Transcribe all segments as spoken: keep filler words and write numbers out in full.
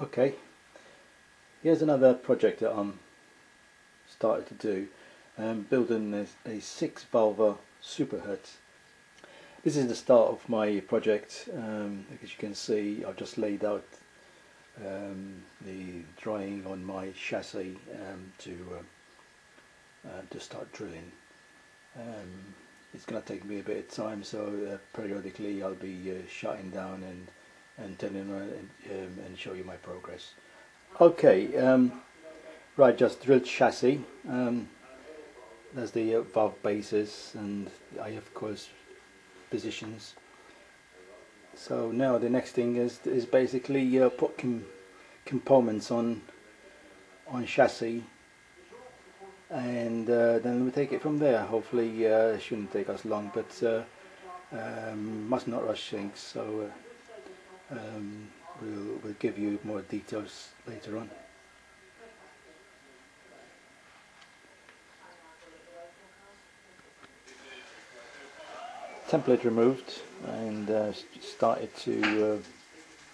Okay, here's another project that I'm started to do, um, building a, a six valve super hut. This is the start of my project. Um, as you can see, I've just laid out um, the drawing on my chassis um, to uh, uh, to start drilling. Um, it's going to take me a bit of time, so uh, periodically I'll be uh, shutting down and and turning around and, um, and show you my progress. Okay. Um, Right, just drilled chassis. Um, there's the uh, valve bases and I of course positions. So now the next thing is is basically uh, put com components on on chassis, and uh, then we take it from there. Hopefully, uh, it shouldn't take us long, but uh, um, must not rush things. So uh, um, we'll we'll give you more details later on. Template removed and uh, started to uh,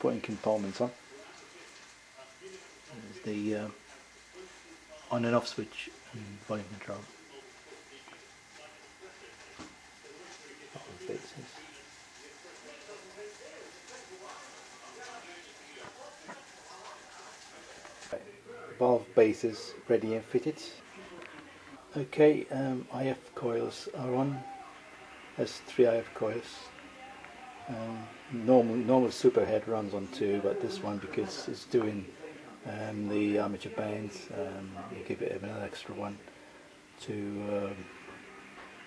putting components on. There's the uh, on and off switch and volume control. Valve bases ready and fitted. Okay, um, I F coils are on. Has three I F coils. Um, normal normal superhead runs on two, but this one, because it's doing um, the armature bands, um, you give it another extra one to um,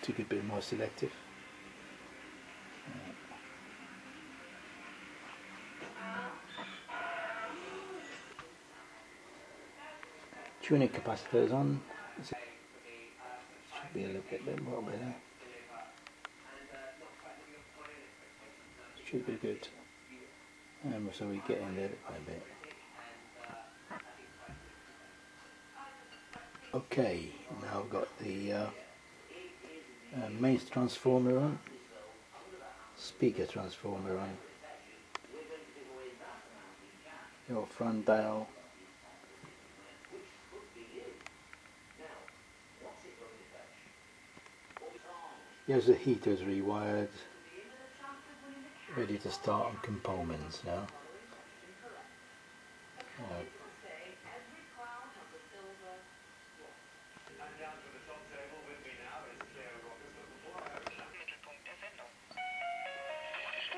to be a bit more selective. Tuning capacitor is on. Should be a little bit more better. Should be good, um, so we get in there quite a bit. Okay, now I've got the uh, uh, mains transformer on, speaker transformer on, your front dial, here's the heaters rewired. Ready to start on components now. Right.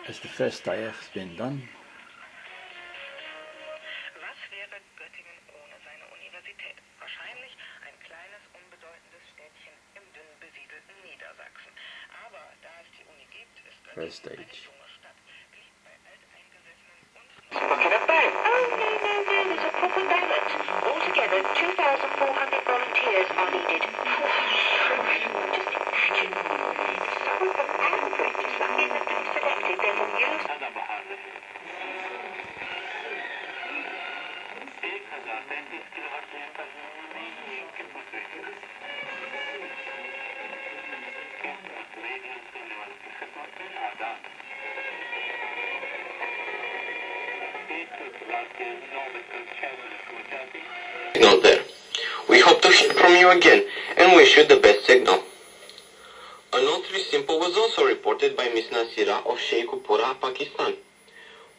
That's the first I F has been done. First stage. Altogether, two thousand four hundred volunteers are needed. Just imagine. Some of them are going to sign in and be selected. They will use. Signal there. We hope to hear from you again and wish you the best signal. A notary simple was also reported by Miss Nasira of Sheikupura, Pakistan.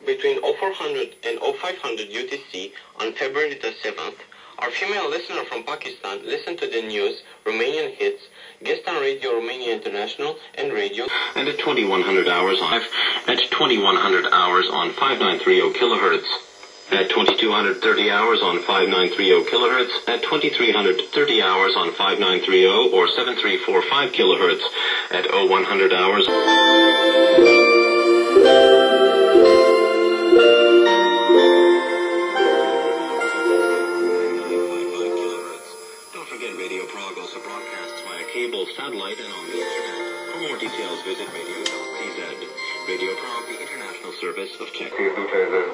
Between oh four hundred and oh five hundred U T C on February the seventh, our female listener from Pakistan listened to the news, Romanian hits, guest on Radio Romania International and Radio. And at twenty-one hundred hours on at twenty-one hundred hours on five nine three zero kilohertz. At twenty-two thirty hours on five nine three zero kilohertz. At twenty-three thirty hours on five nine three zero or seven three four five kilohertz. At oh one hundred hours. Radio Prague also broadcasts via cable, satellite, and on the internet. For more details, visit radio dot c z. Radio Prague, the international service of Czech. C Z Z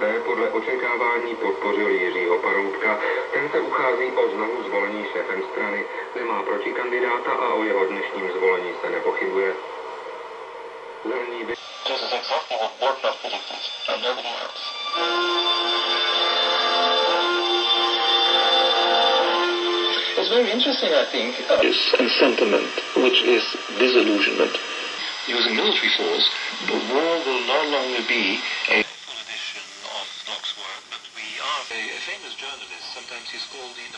D podle očekávání podpořil Jiřího Paroubka. Ten se uchází o znovu zvolení šéfem strany. Nemá proti kandidáta a o jeho dnešním zvolení se nepochybuje. This is exactly what board was predicted, and nobody else. very interesting, I think. Uh, is a sentiment which is disillusionment. Using military force, the war will no longer be a full edition of Bloch's work, but we are a, a famous journalist. Sometimes he's called the...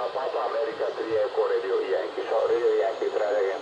Papa America three Echo Radio Yankee, so Radio Yankee Prague.